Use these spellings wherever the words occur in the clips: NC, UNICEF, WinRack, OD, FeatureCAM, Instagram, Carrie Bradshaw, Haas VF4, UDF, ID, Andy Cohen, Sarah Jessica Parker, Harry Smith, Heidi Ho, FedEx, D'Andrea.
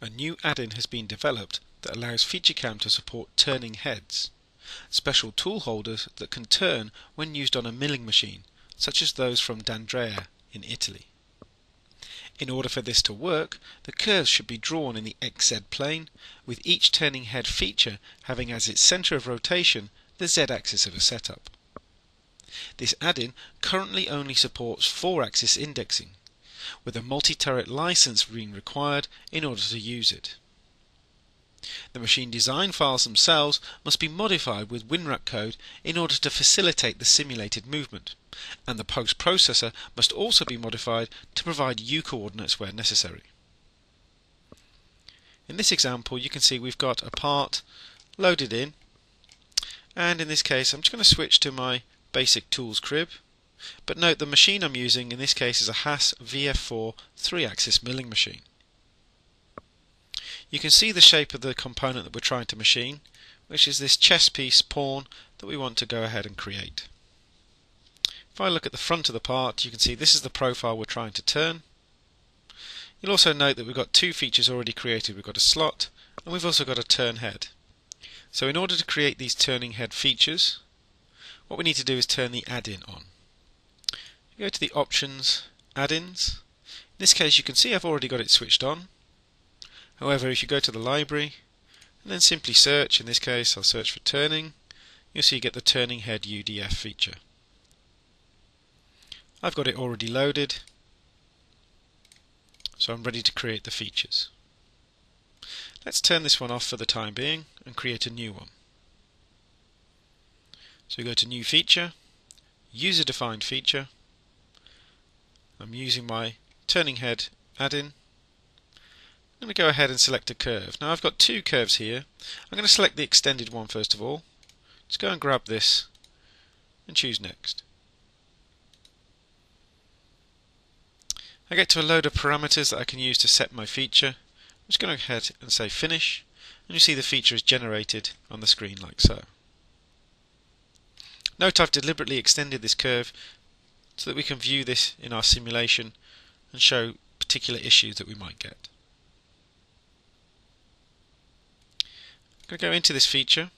A new add-in has been developed that allows FeatureCAM to support turning heads, special tool holders that can turn when used on a milling machine, such as those from D'Andrea in Italy. In order for this to work, the curves should be drawn in the XZ plane, with each turning head feature having as its centre of rotation the Z-axis of a setup. This add-in currently only supports 4-axis indexing, with a multi-turret license being required in order to use it. The machine design files themselves must be modified with WinRack code in order to facilitate the simulated movement, and the post-processor must also be modified to provide U coordinates where necessary. In this example you can see we've got a part loaded in, and in this case I'm just going to switch to my basic tools crib. But note the machine I'm using in this case is a Haas VF4 3-axis milling machine. You can see the shape of the component that we're trying to machine, which is this chess piece pawn that we want to go ahead and create. If I look at the front of the part, you can see this is the profile we're trying to turn. You'll also note that we've got two features already created. We've got a slot and we've also got a turn head. So in order to create these turning head features, what we need to do is turn the add-in on. Go to the options, add-ins. In this case you can see I've already got it switched on. However, if you go to the library and then simply search, in this case I'll search for turning, you'll see you get the turning head UDF feature. I've got it already loaded, so I'm ready to create the features. Let's turn this one off for the time being and create a new one. So go to new feature, user-defined feature. I'm using my turning head add-in. I'm going to go ahead and select a curve. Now I've got two curves here. I'm going to select the extended one first of all. Just go and grab this and choose next. I get to a load of parameters that I can use to set my feature. I'm just going to go ahead and say finish, and you see the feature is generated on the screen like so. Note I've deliberately extended this curve so that we can view this in our simulation and show particular issues that we might get. I'm going to go into this feature.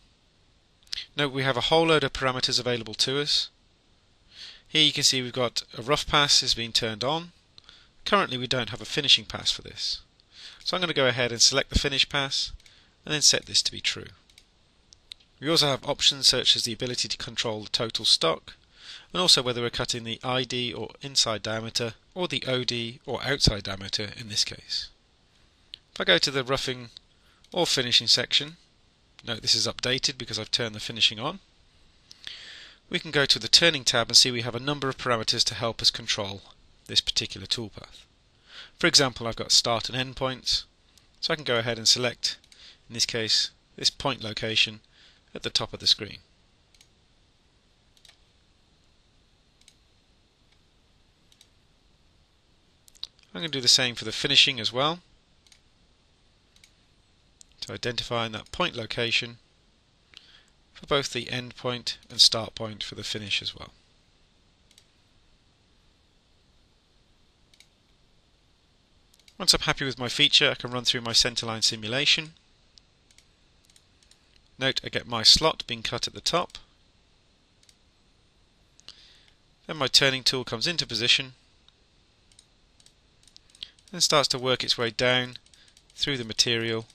Note we have a whole load of parameters available to us. Here you can see we've got a rough pass is being turned on. Currently we don't have a finishing pass for this. So I'm going to go ahead and select the finish pass and then set this to be true. We also have options such as the ability to control the total stock, and also whether we're cutting the ID or inside diameter, or the OD or outside diameter in this case. If I go to the roughing or finishing section, note this is updated because I've turned the finishing on, we can go to the turning tab and see we have a number of parameters to help us control this particular toolpath. For example, I've got start and end points, so I can go ahead and select, in this case, this point location at the top of the screen. I'm going to do the same for the finishing as well. So identifying that point location for both the end point and start point for the finish as well. Once I'm happy with my feature, I can run through my centerline simulation. Note I get my slot being cut at the top. Then my turning tool comes into position and starts to work its way down through the material.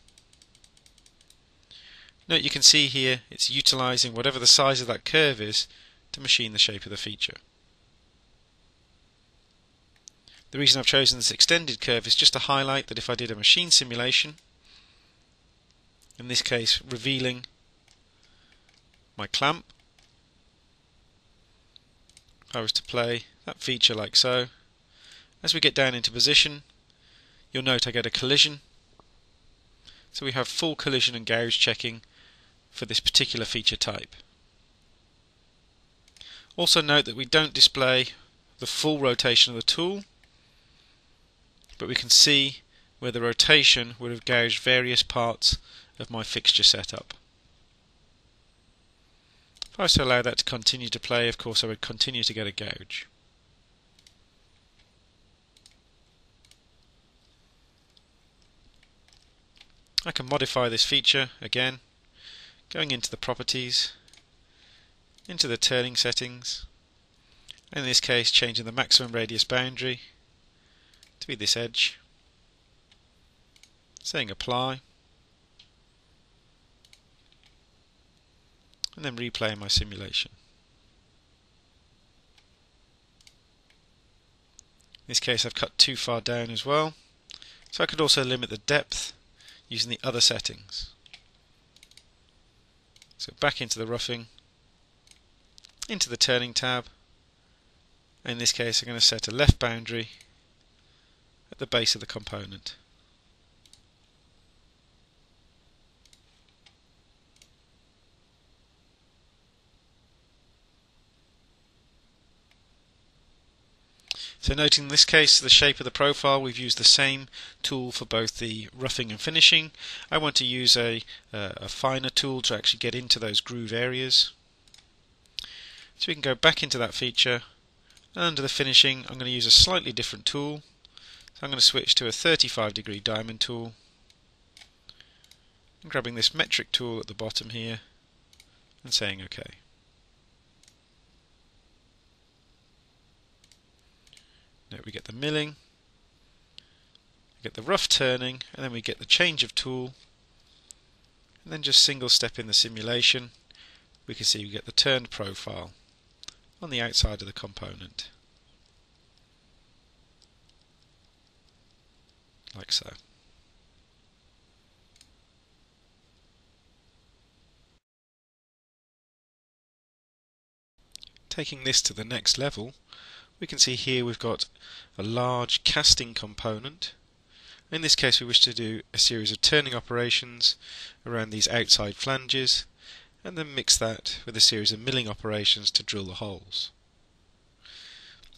Note you can see here it's utilizing whatever the size of that curve is to machine the shape of the feature. The reason I've chosen this extended curve is just to highlight that if I did a machine simulation, in this case revealing my clamp, if I was to play that feature like so, as we get down into position you'll note I get a collision. So we have full collision and gouge checking for this particular feature type. Also note that we don't display the full rotation of the tool, but we can see where the rotation would have gouged various parts of my fixture setup. If I was to allow that to continue to play, of course I would continue to get a gouge. I can modify this feature again, going into the properties, into the turning settings, and in this case changing the maximum radius boundary to be this edge, saying apply, and then replay my simulation. In this case I've cut too far down as well, so I could also limit the depth using the other settings. So back into the roughing, into the turning tab, and in this case I'm going to set a left boundary at the base of the component. So noting in this case the shape of the profile, we've used the same tool for both the roughing and finishing. I want to use a finer tool to actually get into those groove areas. So we can go back into that feature, and under the finishing I'm going to use a slightly different tool. So I'm going to switch to a 35-degree diamond tool. I'm grabbing this metric tool at the bottom here and saying OK. We get the milling, we get the rough turning, and then we get the change of tool, and then just single step in the simulation we can see we get the turned profile on the outside of the component, like so. Taking this to the next level, we can see here we've got a large casting component. In this case we wish to do a series of turning operations around these outside flanges, and then mix that with a series of milling operations to drill the holes.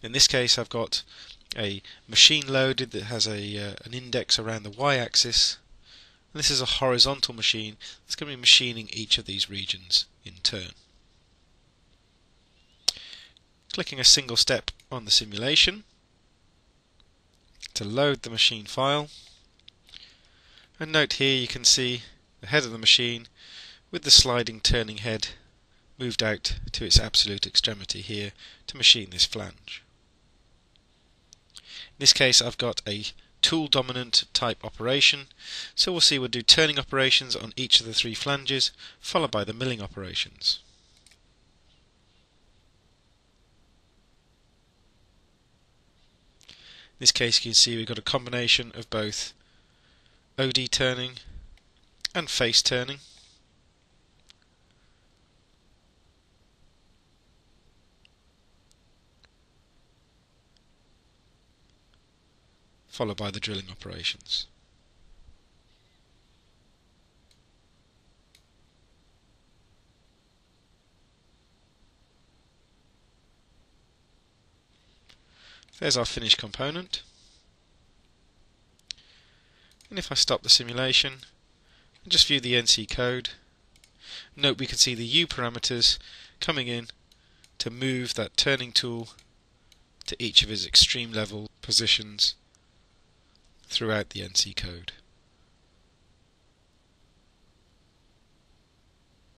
In this case I've got a machine loaded that has an index around the y-axis, and this is a horizontal machine that's going to be machining each of these regions in turn. Clicking a single step on the simulation to load the machine file, and note here you can see the head of the machine with the sliding turning head moved out to its absolute extremity here to machine this flange. In this case I've got a tool dominant type operation, so we'll do turning operations on each of the three flanges followed by the milling operations. In this case you can see we've got a combination of both OD turning and face turning. Followed by the drilling operations. There's our finished component, and if I stop the simulation and just view the NC code, note we can see the U parameters coming in to move that turning tool to each of its extreme level positions throughout the NC code.